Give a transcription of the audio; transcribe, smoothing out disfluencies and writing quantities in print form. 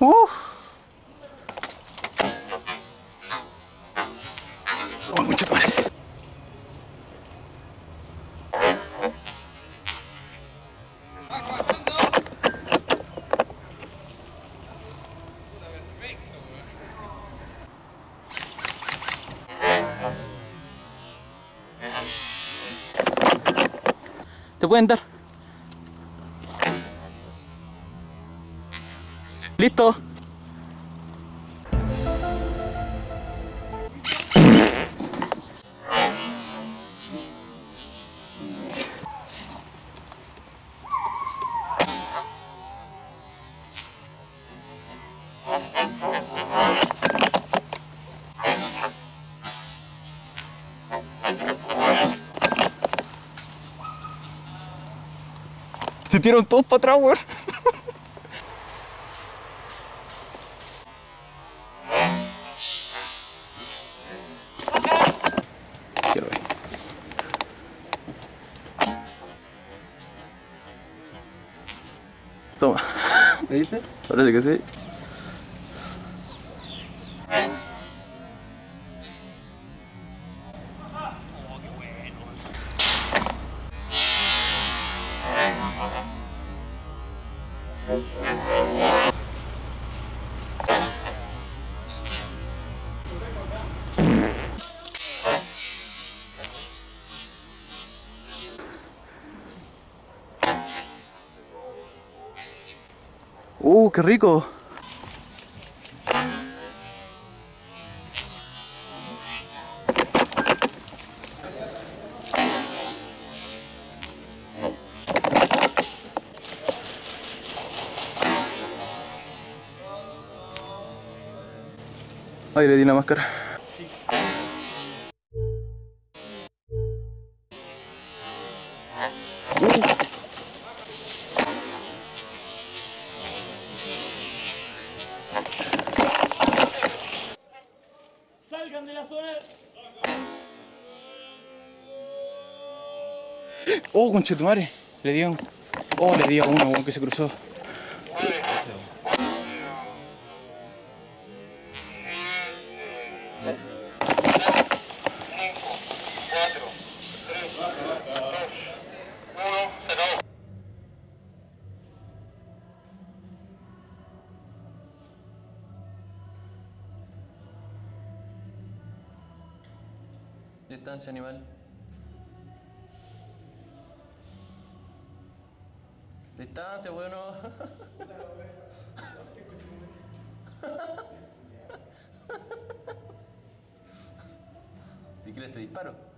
もうちょっと待って。Te pueden dar. Listo. Se tiraron todos para atrás, weón. Toma. ¿Me diste? Parece que sí. ¡Qué rico! Ay, le di la máscara. Sí. ¡Salgan de la zona! ¡Oh, conchetumare! Le di a uno. ¡Oh, le di a uno, weón, que se cruzó! Distancia, animal. Distancia, bueno. Si quieres te disparo.